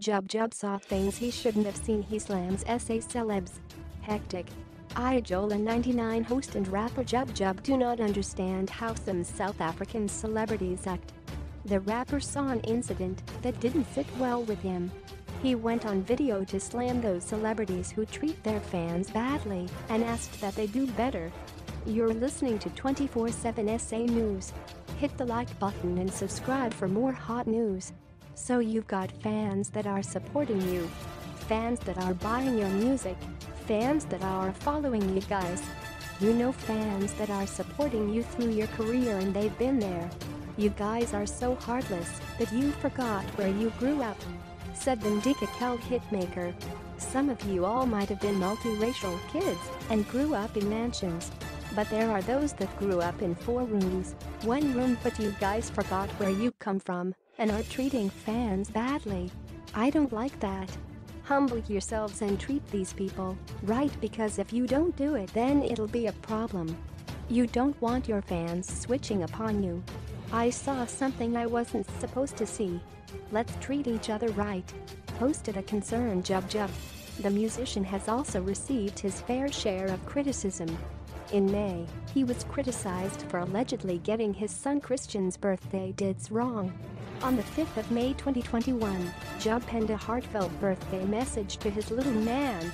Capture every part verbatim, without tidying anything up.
Jub Jub saw things he shouldn't have seen. He slams S A celebs. Hectic. Uyajola ninety-nine host and rapper Jub Jub do not understand how some South African celebrities act. The rapper saw an incident that didn't sit well with him. He went on video to slam those celebrities who treat their fans badly and asked that they do better. You're listening to twenty-four seven S A News. Hit the like button and subscribe for more hot news. So you've got fans that are supporting you, fans that are buying your music, fans that are following you guys. You know, fans that are supporting you through your career, and they've been there. You guys are so heartless that you forgot where you grew up, said the Ndkakel hitmaker. Some of you all might have been multiracial kids and grew up in mansions. But there are those that grew up in four rooms, one room, but you guys forgot where you come from and are treating fans badly. I don't like that. Humble yourselves and treat these people right, because if you don't do it, then it'll be a problem. You don't want your fans switching upon you. I saw something I wasn't supposed to see. Let's treat each other right, posted a concerned Jub Jub. The musician has also received his fair share of criticism. In May, he was criticized for allegedly getting his son Christian's birthday dates wrong. On the fifth of May twenty twenty-one, Jub penned a heartfelt birthday message to his little man.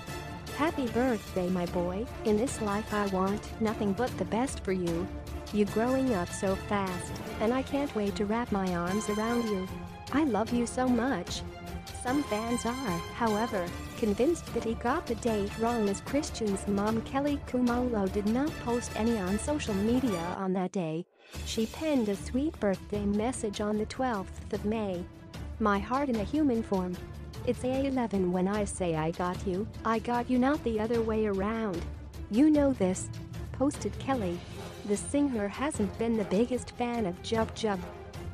Happy birthday, my boy. In this life I want nothing but the best for you. You're growing up so fast, and I can't wait to wrap my arms around you. I love you so much. Some fans are, however, convinced that he got the date wrong, as Christian's mom Kelly Kumalo did not post any on social media on that day. She penned a sweet birthday message on the twelfth of May. My heart in a human form. It's A eleven when I say I got you, I got you, not the other way around. You know this, posted Kelly. The singer hasn't been the biggest fan of Jub Jub.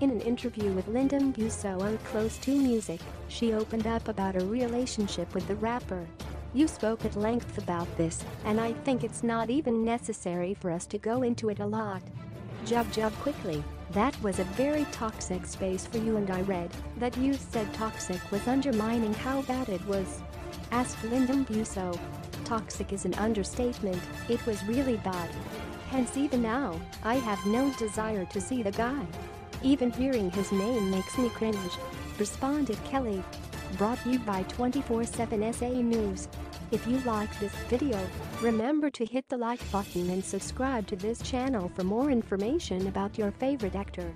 In an interview with Lyndon Buso on Close two Music, she opened up about her relationship with the rapper. You spoke at length about this, and I think it's not even necessary for us to go into it a lot. Jub Jub quickly, that was a very toxic space for you, and I read that you said toxic was undermining how bad it was. Asked Lyndon Buso. Toxic is an understatement, it was really bad. Hence even now, I have no desire to see the guy. Even hearing his name makes me cringe, responded Kelly. Brought you by twenty-four seven S A News. If you like this video, remember to hit the like button and subscribe to this channel for more information about your favorite actor.